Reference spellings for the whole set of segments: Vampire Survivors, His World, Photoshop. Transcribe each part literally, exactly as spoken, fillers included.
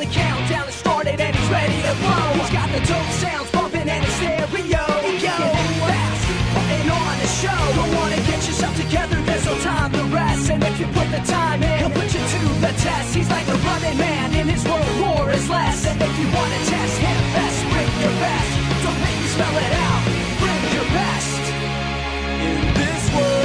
the countdown has started and he's ready to blow. He's got the dope sounds bumping and his stereo. Yo, fast, putting on the show. Don't wanna get yourself together, there's no time to rest. And if you put the time in, he'll put you to the test. He's like a running man, in his world war is less. And if you wanna test him, best bring your best. Don't make me spell it out, bring your best. In this world,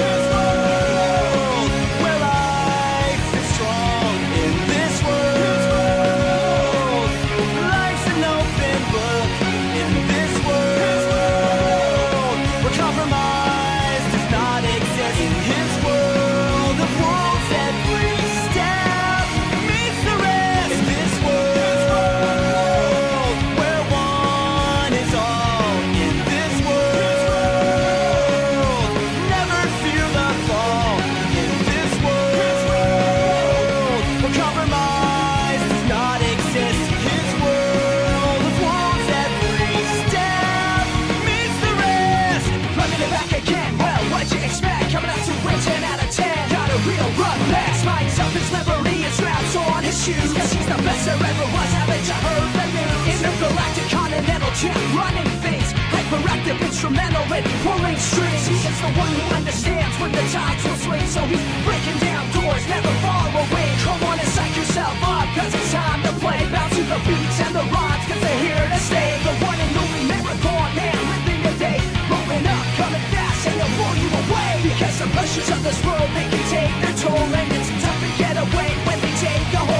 cause he's the best there ever was, haven't you heard the news? Intergalactic continental champ, running things, hyperactive, instrumental in pulling strings. He is the one who understands when the tides will swing, so he's breaking down doors, never far away. Come on and psych yourself up, cause it's time to play. Bounce to the beats and the rhymes, cause they're here to stay. The one and only marathon man, living your day, rolling up, coming fast, and they'll blow you away. Because the pressures of this world, they can take their toll, and it's tough to get away when they take a hold.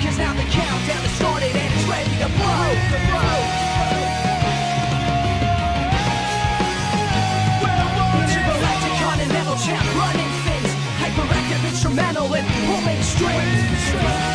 Cause now the countdown has started and it's ready to blow, to blow. Intergalactic continental champ, running things, hyperactive, instrumental, and pulling strings.